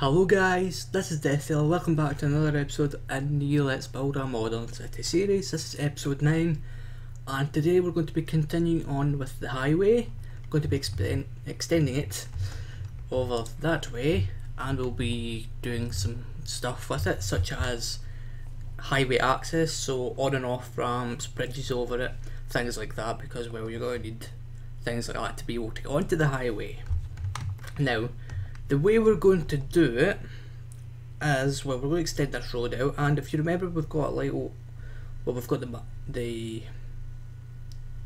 Hello guys, this is Deathdealer, welcome back to another episode in the Let's Build Our Modern City series. This is episode 9 and today we're going to be continuing on with the highway. We're going to be extending it over that way and we'll be doing some stuff with it such as highway access, so on and off ramps, bridges over it, things like that, because well, you're going to need things like that to be able to get onto the highway. Now, the way we're going to do it is, well, we're going to extend this road out, and if you remember, we've got like, well, we've got the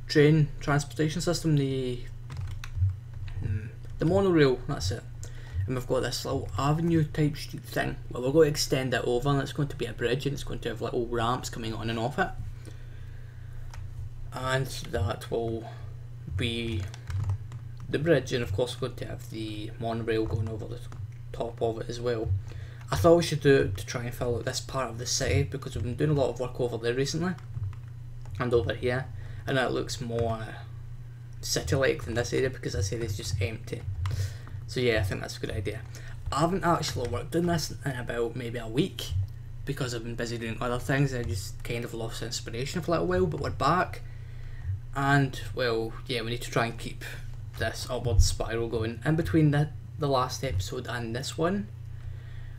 train transportation system, the monorail, that's it, and we've got this little avenue type street thing. Well, we're going to extend it over, and it's going to be a bridge, and it's going to have little ramps coming on and off it, and that will be the bridge, and of course we're going to have the monorail going over the top of it as well. I thought we should do it to try and fill out this part of the city because we've been doing a lot of work over there recently and over here, and it looks more city-like than this area because this area is just empty. So yeah, I think that's a good idea. I haven't actually worked on this in about maybe a week because I've been busy doing other things and I just kind of lost inspiration for a little while, but we're back and well, yeah, we need to try and keep this upward spiral going. In between the last episode and this one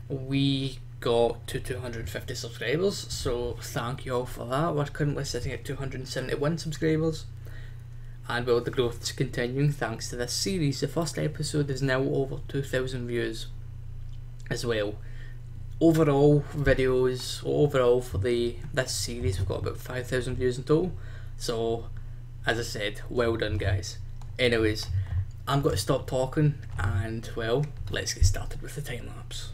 we got to 250 subscribers, so thank you all for that. We're currently sitting at 271 subscribers and well, the growth is continuing thanks to this series. The first episode is now over 2,000 views as well. Overall videos, overall for this series we've got about 5,000 views in total, so as I said, well done guys. Anyways, I'm going to stop talking and well, let's get started with the time lapse.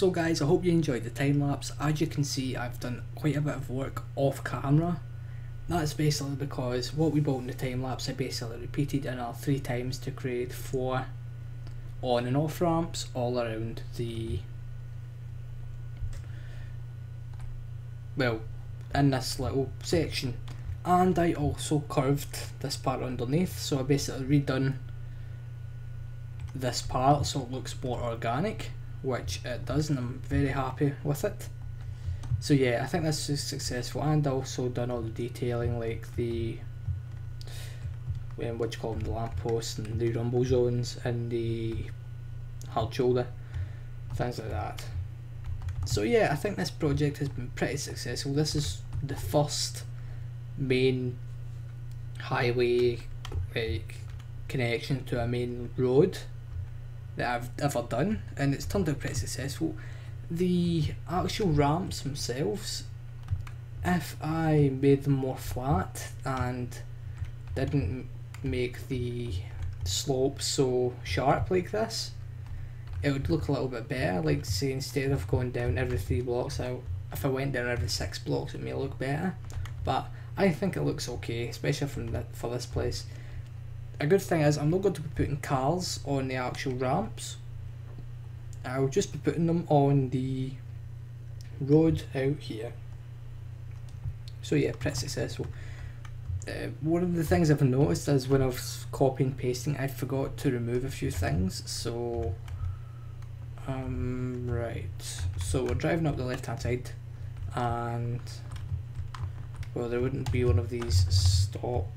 So guys, I hope you enjoyed the time lapse. As you can see, I've done quite a bit of work off camera. That's basically because what we built in the time lapse I basically repeated another 3 times to create 4 on and off ramps all around the, well, in this little section. And I also curved this part underneath, so I basically redone this part so it looks more organic, which it does, and I'm very happy with it. So yeah, I think this is successful, and I also done all the detailing, like the the lampposts and the rumble zones and the hard shoulder, things like that. So yeah, I think this project has been pretty successful. This is the first main highway connection to a main road that I've ever done, and it's turned out pretty successful. The actual ramps themselves, if I made them more flat and didn't make the slope so sharp like this, it would look a little bit better. Like, say, instead of going down every 3 blocks, if I went down every 6 blocks it may look better, but I think it looks okay, especially for this place. A good thing is I'm not going to be putting cars on the actual ramps. I'll just be putting them on the road out here. So yeah, pretty successful. One of the things I've noticed is when I was copying and pasting, I forgot to remove a few things. So right, so we're driving up the left hand side, and well, there wouldn't be one of these stop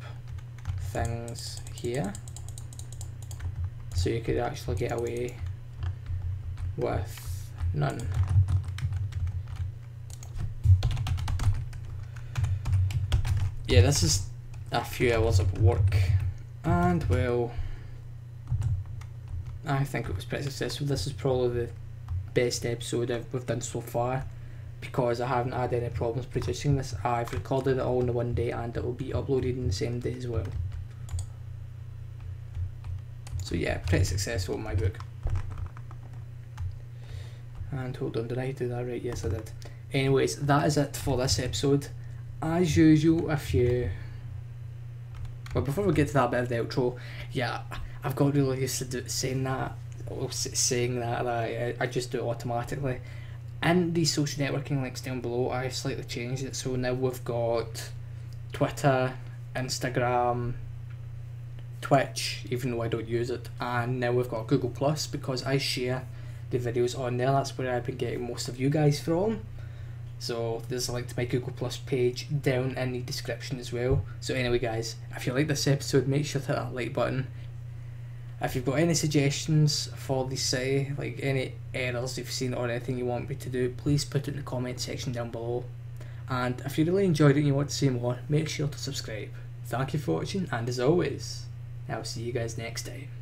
things here, so you could actually get away with none. Yeah, this is a few hours of work, and well, I think it was pretty successful. This is probably the best episode we've done so far, because I haven't had any problems producing this. I've recorded it all in one day, and it will be uploaded in the same day as well. So yeah, pretty successful in my book. And hold on, did I do that right? Yes, I did. Anyways, that is it for this episode. As usual, if you... well, before we get to that bit of the outro, yeah, I've got really used to saying that I just do it automatically. In the social networking links down below, I slightly changed it, so now we've got Twitter, Instagram, Twitch, even though I don't use it, and now we've got Google+, because I share the videos on there. That's where I've been getting most of you guys from. So there's a link to my Google Plus page down in the description as well. So anyway guys, if you like this episode, make sure to hit that like button. If you've got any suggestions for the city, like any errors you've seen or anything you want me to do, please put it in the comment section down below. And if you really enjoyed it and you want to see more, make sure to subscribe. Thank you for watching, and as always, I'll see you guys next time.